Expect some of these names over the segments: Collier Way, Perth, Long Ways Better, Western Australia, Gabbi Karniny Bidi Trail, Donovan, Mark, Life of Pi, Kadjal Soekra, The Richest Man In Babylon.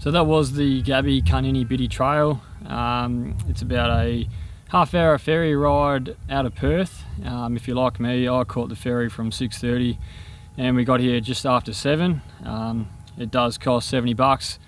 So that was the Gabbi Karniny Bidi Trail. It's about a half-hour ferry ride out of Perth. If you're like me, I caught the ferry from 6:30 and we got here just after 7. It does cost 70 bucks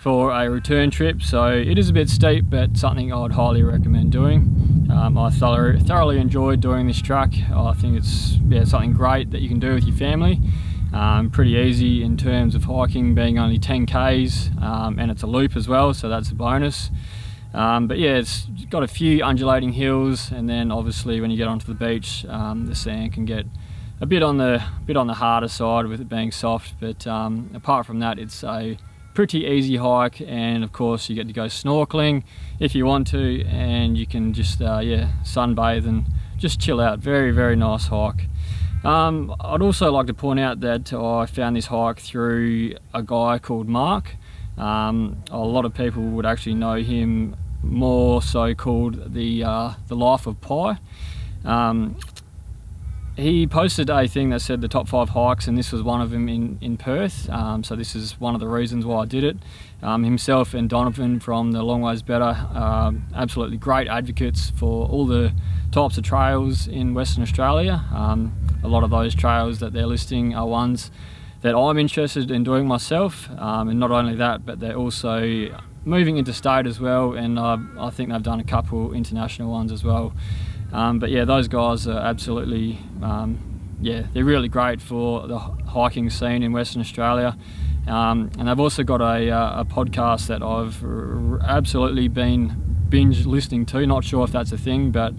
for a return trip, so it is a bit steep, but something I'd highly recommend doing. I thoroughly enjoyed doing this track. I think it's something great that you can do with your family. Pretty easy in terms of hiking, being only 10 k's, and it's a loop as well, so that's a bonus. But yeah, it's got a few undulating hills, and then obviously when you get onto the beach, the sand can get a bit on the harder side with it being soft, but apart from that, it's a pretty easy hike. And of course you get to go snorkeling if you want to, and you can just yeah, sunbathe and just chill out. Very nice hike. I'd also like to point out that I found this hike through a guy called Mark. A lot of people would actually know him more so called the Life of Pi. He posted a thing that said the top 5 hikes, and this was one of them in Perth. So this is one of the reasons why I did it. Himself and Donovan from the Long Ways Better, absolutely great advocates for all the types of trails in Western Australia. A lot of those trails that they're listing are ones that I'm interested in doing myself, and not only that, but they're also moving interstate as well, and I think they've done a couple international ones as well. But yeah, those guys are absolutely, yeah, they're really great for the hiking scene in Western Australia. And they've also got a podcast that I've absolutely been binge listening to. Not sure if that's a thing, but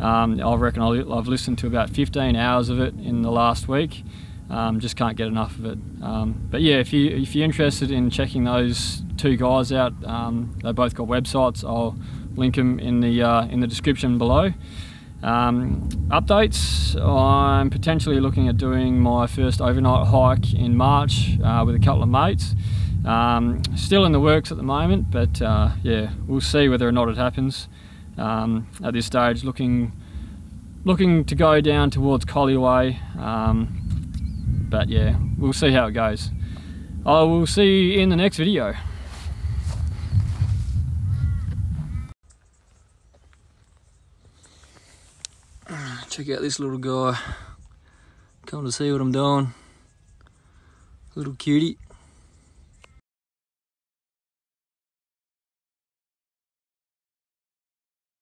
I reckon I've listened to about 15 hours of it in the last week. Just can't get enough of it. But yeah, if you're interested in checking those two guys out, they both got websites. I'll link them in the description below. Updates: I'm potentially looking at doing my first overnight hike in March with a couple of mates. Still in the works at the moment, but yeah, we'll see whether or not it happens. At this stage, looking to go down towards Collier Way, but yeah, we'll see how it goes. I will see you in the next video. Check out this little guy, come to see what I'm doing, little cutie.